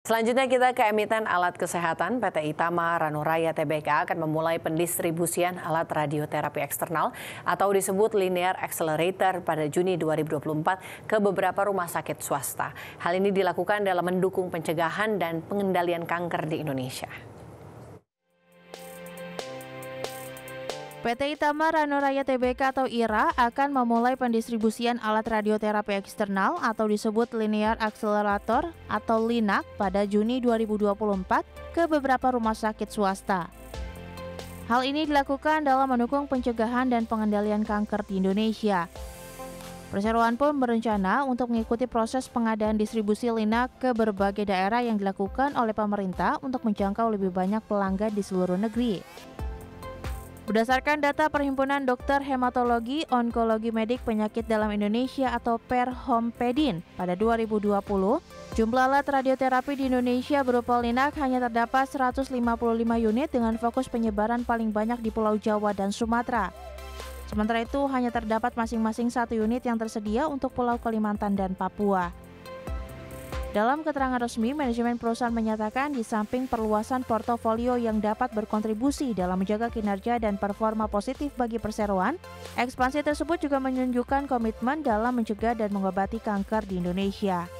Selanjutnya kita ke emiten alat kesehatan. PT Itama Ranoraya Tbk akan memulai pendistribusian alat radioterapi eksternal atau disebut Linear Accelerator pada Juni 2024 ke beberapa rumah sakit swasta. Hal ini dilakukan dalam mendukung pencegahan dan pengendalian kanker di Indonesia. PT Itama Ranoraya Tbk atau IRRA akan memulai pendistribusian alat radioterapi eksternal atau disebut Linear Accelerator atau LINAC pada Juni 2024 ke beberapa rumah sakit swasta. Hal ini dilakukan dalam mendukung pencegahan dan pengendalian kanker di Indonesia. Perseroan pun berencana untuk mengikuti proses pengadaan distribusi LINAC ke berbagai daerah yang dilakukan oleh pemerintah untuk menjangkau lebih banyak pelanggan di seluruh negeri. Berdasarkan data Perhimpunan Dokter Hematologi Onkologi Medik Penyakit Dalam Indonesia atau PERHOMPEDIN pada 2020, jumlah alat radioterapi di Indonesia berupa LINAC hanya terdapat 155 unit dengan fokus penyebaran paling banyak di Pulau Jawa dan Sumatera. Sementara itu hanya terdapat masing-masing 1 unit yang tersedia untuk Pulau Kalimantan dan Papua. Dalam keterangan resmi, manajemen perusahaan menyatakan di samping perluasan portofolio yang dapat berkontribusi dalam menjaga kinerja dan performa positif bagi perseroan, ekspansi tersebut juga menunjukkan komitmen dalam mencegah dan mengobati kanker di Indonesia.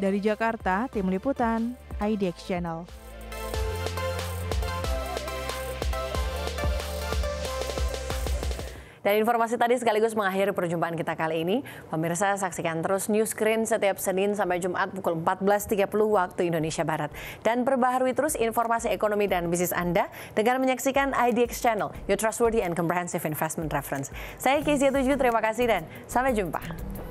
Dari Jakarta, Tim Liputan, IDX Channel. Dan informasi tadi sekaligus mengakhiri perjumpaan kita kali ini. Pemirsa, saksikan terus Newscreen setiap Senin sampai Jumat pukul 14.30 waktu Indonesia Barat. Dan perbaharui terus informasi ekonomi dan bisnis Anda dengan menyaksikan IDX Channel, your trustworthy and comprehensive investment reference. Saya Kezia Tuju, terima kasih dan sampai jumpa.